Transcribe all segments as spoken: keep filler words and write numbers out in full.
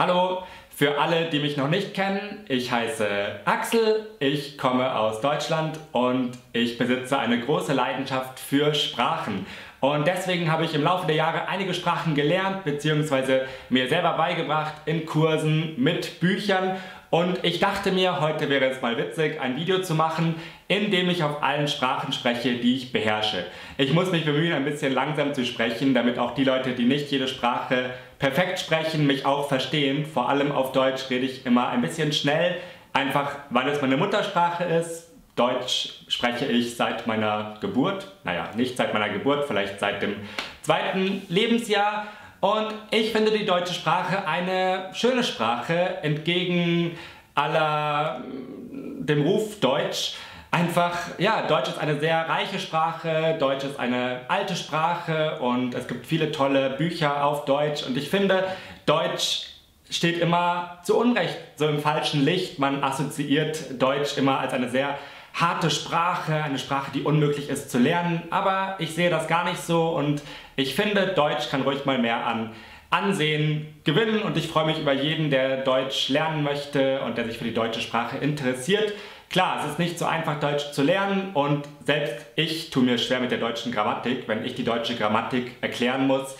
Hallo, für alle, die mich noch nicht kennen, ich heiße Axel, ich komme aus Deutschland und ich besitze eine große Leidenschaft für Sprachen. Und deswegen habe ich im Laufe der Jahre einige Sprachen gelernt bzw. mir selber beigebracht in Kursen mit Büchern. Und ich dachte mir, heute wäre es mal witzig, ein Video zu machen, in dem ich auf allen Sprachen spreche, die ich beherrsche. Ich muss mich bemühen, ein bisschen langsam zu sprechen, damit auch die Leute, die nicht jede Sprache perfekt sprechen, mich auch verstehen. Vor allem auf Deutsch rede ich immer ein bisschen schnell, einfach weil es meine Muttersprache ist. Deutsch spreche ich seit meiner Geburt. Naja, nicht seit meiner Geburt, vielleicht seit dem zweiten Lebensjahr. Und ich finde die deutsche Sprache eine schöne Sprache, entgegen aller dem Ruf Deutsch. Einfach, ja, Deutsch ist eine sehr reiche Sprache, Deutsch ist eine alte Sprache und es gibt viele tolle Bücher auf Deutsch. Und ich finde, Deutsch steht immer zu Unrecht so im falschen Licht. Man assoziiert Deutsch immer als eine sehr harte Sprache, eine Sprache, die unmöglich ist zu lernen, aber ich sehe das gar nicht so und ich finde, Deutsch kann ruhig mal mehr an Ansehen gewinnen und ich freue mich über jeden, der Deutsch lernen möchte und der sich für die deutsche Sprache interessiert. Klar, es ist nicht so einfach, Deutsch zu lernen und selbst ich tue mir schwer mit der deutschen Grammatik. Wenn ich die deutsche Grammatik erklären muss,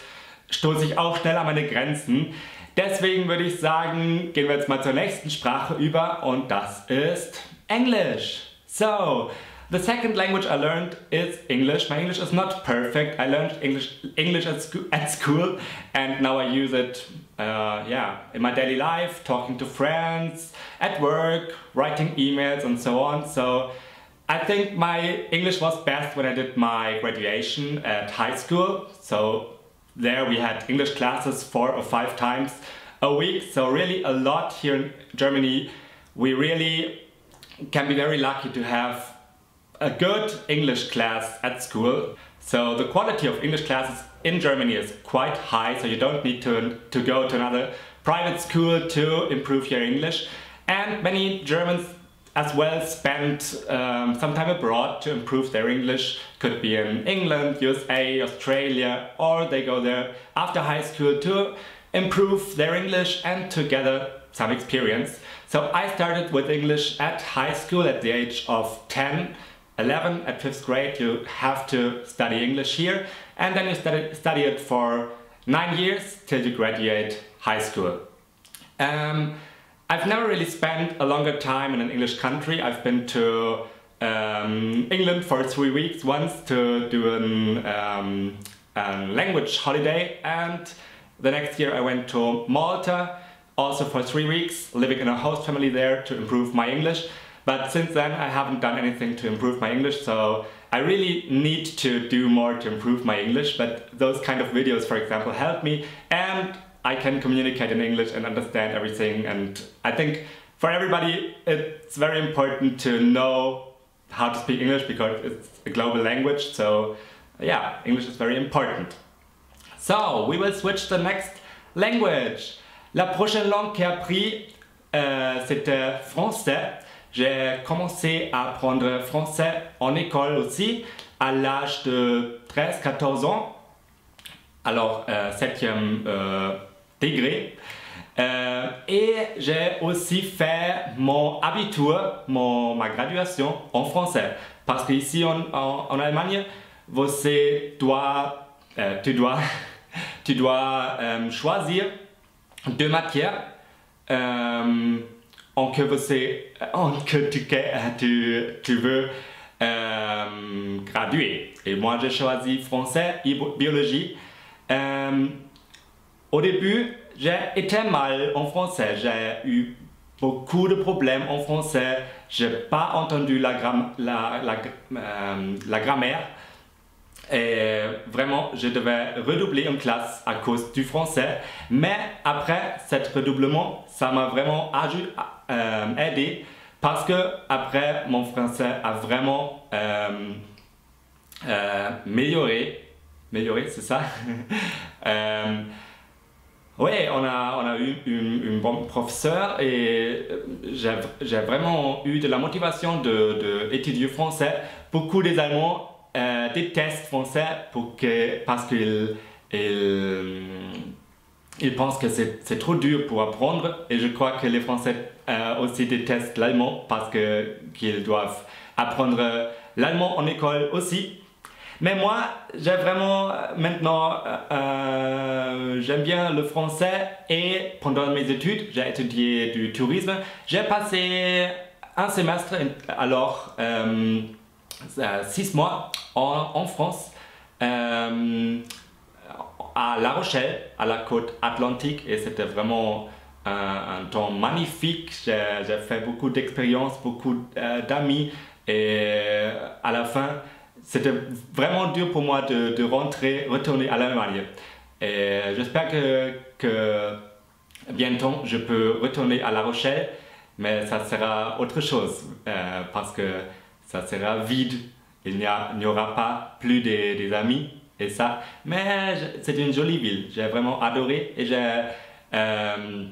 stoße ich auch schnell an meine Grenzen. Deswegen würde ich sagen, gehen wir jetzt mal zur nächsten Sprache über und das ist Englisch. So, the second language I learned is English. My English is not perfect. I learned English English at, sco at school and now I use it uh, yeah, in my daily life, talking to friends, at work, writing emails and so on. So I think my English was best when I did my graduation at high school. So there we had English classes four or five times a week. So really a lot here in Germany. We really can be very lucky to have a good English class at school. So the quality of English classes in Germany is quite high, so you don't need to, to go to another private school to improve your English. And many Germans as well spend um, some time abroad to improve their English. Could be in England, U S A, Australia, or they go there after high school to improve their English and to gather some experience. So I started with English at high school at the age of ten, eleven. At fifth grade you have to study English here and then you study, study it for nine years till you graduate high school. Um, I've never really spent a longer time in an English country. I've been to um, England for three weeks once to do an, um, a language holiday and the next year I went to Malta. Also for three weeks, living in a host family there to improve my English. But since then I haven't done anything to improve my English, so I really need to do more to improve my English. But those kind of videos, for example, help me and I can communicate in English and understand everything. And I think for everybody it's very important to know how to speak English because it's a global language. So yeah, English is very important. So we will switch to the next language. La prochaine langue que j'ai appris, euh, c'était français. J'ai commencé à apprendre français en école aussi, à l'âge de treize quatorze ans. Alors, euh, septième euh, degré. Euh, et j'ai aussi fait mon abitur, mon, ma graduation en français. Parce qu'ici en, en, en Allemagne, vous dois, euh, tu dois, tu dois euh, choisir deux matières euh, en, que você, en que tu, tu, tu veux euh, graduer. Et moi j'ai choisi français et biologie. Euh, au début j'ai été mal en français, j'ai eu beaucoup de problèmes en français, j'ai pas entendu la, gram la, la, euh, la grammaire et vraiment je devais redoubler en classe à cause du français, mais après cet redoublement ça m'a vraiment euh, aidé parce que après mon français a vraiment euh, euh, amélioré, amélioré c'est ça? euh, oui, on a, on a eu une, une bonne professeure et j'ai vraiment eu de la motivation d'étudier français. Beaucoup des Allemands Euh, déteste français pour que, parce qu'ils ils, ils pensent que c'est trop dur pour apprendre, et je crois que les Français euh, aussi détestent l'allemand parce que qu'ils doivent apprendre l'allemand en école aussi. Mais moi, j'ai vraiment maintenant, euh, j'aime bien le français, et pendant mes études, j'ai étudié du tourisme. J'ai passé un semestre, alors euh, six mois en, en France, euh, à La Rochelle, à la côte atlantique, et c'était vraiment un, un temps magnifique. J'ai fait beaucoup d'expériences, beaucoup d'amis, et à la fin, c'était vraiment dur pour moi de, de rentrer, retourner à l'Allemagne. Et j'espère que, que bientôt je peux retourner à La Rochelle, mais ça sera autre chose, euh, parce que ça sera vide, il n'y aura pas plus des, des amis et ça. Mais c'est une jolie ville, j'ai vraiment adoré, et j'ai euh,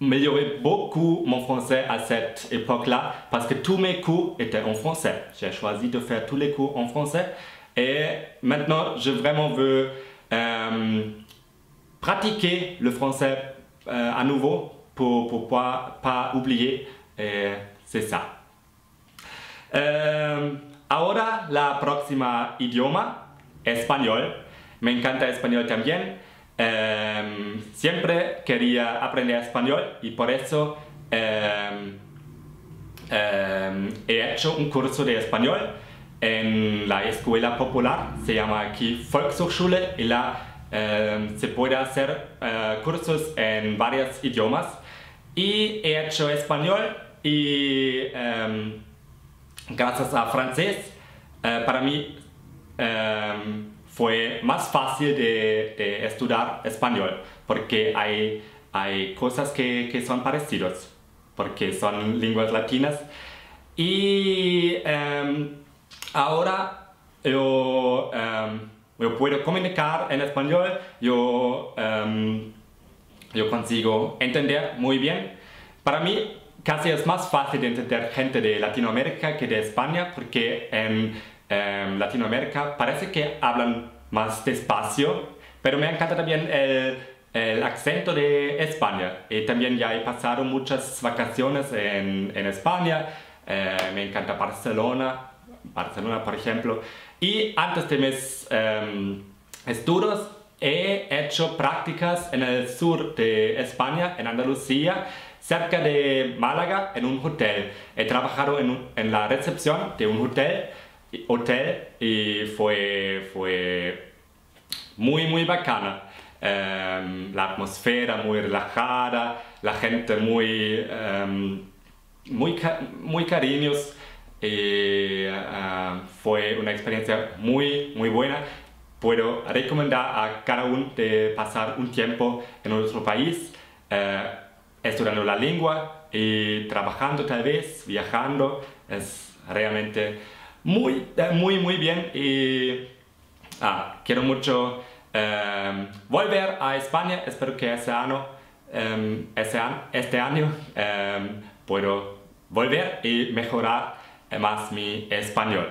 amélioré beaucoup mon français à cette époque-là, parce que tous mes cours étaient en français. J'ai choisi de faire tous les cours en français, et maintenant je vraiment veux euh, pratiquer le français euh, à nouveau pour pour pas, pas oublier, et c'est ça. Euh, ahora la próxima idioma, español. Me encanta español también. Eh, siempre quería aprender español, y por eso eh, eh, he hecho un curso de español en la escuela popular, se llama aquí Volkshochschule, y la, eh, se puede hacer eh, cursos en varios idiomas, y he hecho español y eh, gracias a francés eh, para mí eh, fue más fácil de, de estudiar español, porque hay, hay cosas que, que son parecidas, porque son lenguas latinas. Y um, ahora yo, um, yo puedo comunicar en español, yo, um, yo consigo entender muy bien. Para mí casi es más fácil de entender gente de Latinoamérica que de España, porque en en Latinoamérica parece que hablan más despacio, pero me encanta también el, el acento de España, y también ya he pasado muchas vacaciones en, en España. Eh, me encanta Barcelona, Barcelona por ejemplo, y antes de mis eh, estudios he hecho prácticas en el sur de España, en Andalucía, cerca de Málaga, en un hotel. He trabajado en, en la recepción de un hotel hotel y fue, fue muy muy bacana, eh, la atmósfera muy relajada, la gente muy eh, muy, muy cariños, y eh, fue una experiencia muy muy buena. Puedo recomendar a cada uno de pasar un tiempo en nuestro país, eh, estudiando la lengua y trabajando, tal vez viajando. Es realmente muy, muy, muy bien, y ah, quiero mucho eh, volver a España. Espero que ese año, eh, ese, este año eh, puedo volver y mejorar más mi espanhol.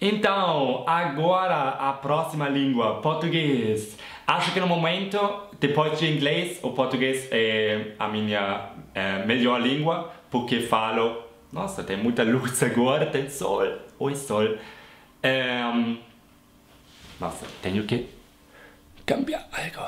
Então, agora a próxima língua, português. Acho que no momento, depois de inglês, o português é a minha eh, melhor língua, porque falo. Nossa, tem muita luz agora, tem sol. Oi, sol. É... Nossa, tenho que cambiar algo.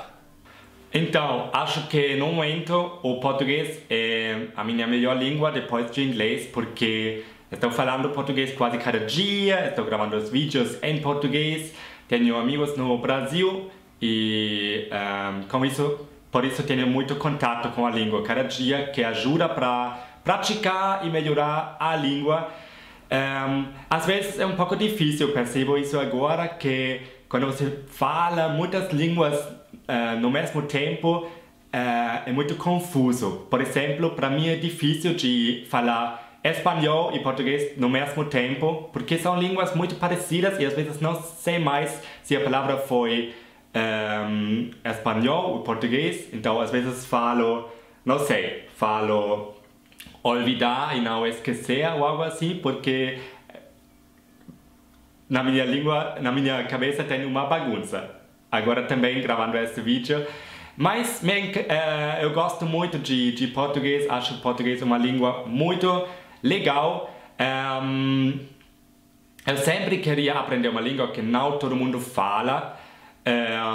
Então, acho que no momento o português é a minha melhor língua depois de inglês, porque estou falando português quase cada dia, estou gravando os vídeos em português, tenho amigos no Brasil, e um, com isso, por isso tenho muito contato com a língua cada dia, que ajuda para praticar e melhorar a língua. Um, às vezes é um pouco difícil, percebo isso agora, que quando você fala muitas línguas uh, no mesmo tempo, uh, é muito confuso. Por exemplo, para mim é difícil de falar espanhol e português no mesmo tempo, porque são línguas muito parecidas, e às vezes não sei mais se a palavra foi um, espanhol ou português. Então às vezes falo, não sei, falo olvidar e não esquecer ou algo assim, porque na minha língua, na minha cabeça tem uma bagunça. agora também gravando esse vídeo. Mas me, uh, eu gosto muito de, de português, acho português uma língua muito legal. Um, eu sempre queria aprender uma língua que não todo mundo fala.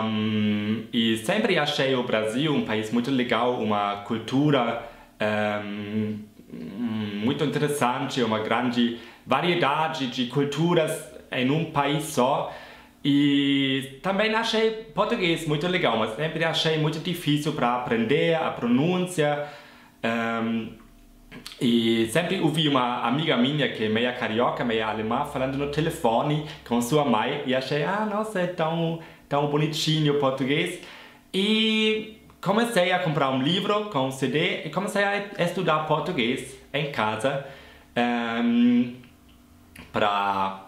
Um, e sempre achei o Brasil um país muito legal, uma cultura um, muito interessante, uma grande variedade de culturas em um país só. E também achei português muito legal, mas sempre achei muito difícil para aprender a pronúncia. Um, e sempre ouvi uma amiga minha que é meia carioca, meia alemã, falando no telefone com sua mãe e achei, ah, nossa, é tão, tão bonitinho o português. E comecei a comprar um livro com um C D e comecei a estudar português em casa um, para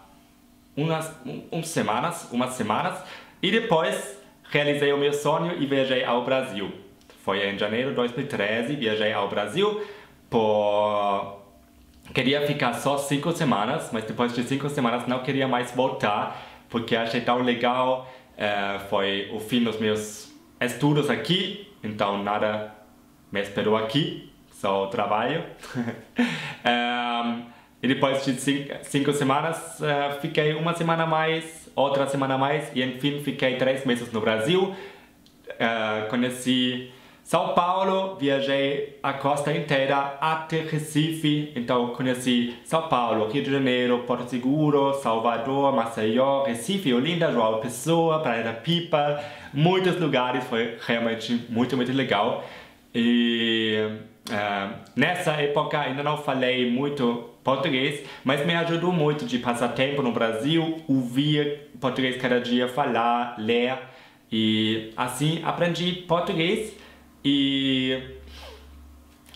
umas, umas semanas, umas semanas e depois realizei o meu sonho e viajei ao Brasil. Foi em janeiro de dois mil e treze, viajei ao Brasil. Por... Queria ficar só cinco semanas, mas depois de cinco semanas não queria mais voltar, porque achei tão legal, uh, foi o fim dos meus estudos aqui, então nada me esperou aqui, só o trabalho. um, e depois de cinco, cinco semanas, uh, fiquei uma semana mais, outra semana mais, e enfim fiquei três meses no Brasil, uh, conheci São Paulo, viajei a costa inteira até Recife, então conheci São Paulo, Rio de Janeiro, Porto Seguro, Salvador, Maceió, Recife, Olinda, João Pessoa, Praia da Pipa, muitos lugares, foi realmente muito, muito legal. E uh, nessa época ainda não falei muito português, mas me ajudou muito de passar tempo no Brasil, ouvir português cada dia, falar, ler, e assim aprendi português. E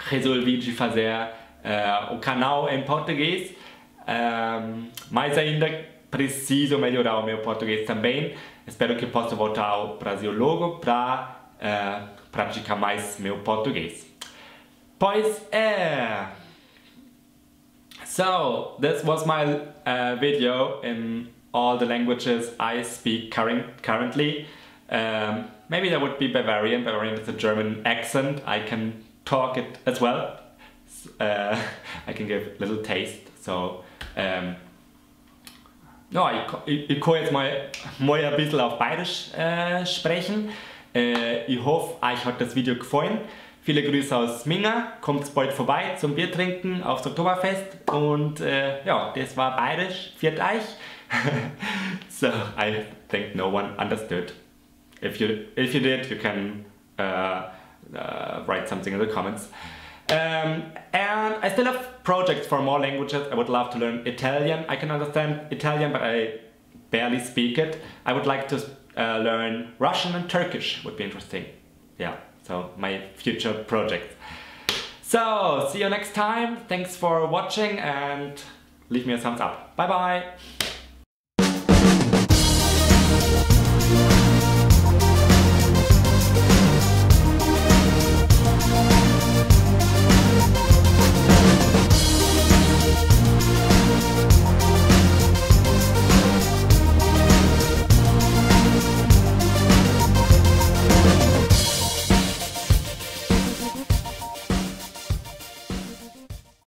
resolvi de fazer uh, o canal em português, uh, mas ainda preciso melhorar o meu português também. Espero que possa voltar ao Brasil logo para uh, praticar mais meu português. Pois é! So, this was my uh, video in all the languages I speak current, currently. Um, Maybe that would be Bavarian. Bavarian is a German accent. I can talk it as well. Uh, I can give little taste. So, um, no, ich, ich kann jetzt mal, mal ein bisschen auf Bayerisch äh, sprechen. Äh, ich hoffe, euch hat das Video gefallen. Viele Grüße aus Minga. Kommt bald vorbei zum Bier trinken aufs Oktoberfest. Und äh, ja, das war Bayerisch. Viert euch. So, I think no one understood. If you, if you did, you can uh, uh, write something in the comments. Um, and I still have projects for more languages. I would love to learn Italian. I can understand Italian, but I barely speak it. I would like to uh, learn Russian and Turkish. Would be interesting. Yeah, so my future projects. So, see you next time. Thanks for watching and leave me a thumbs up. Bye bye.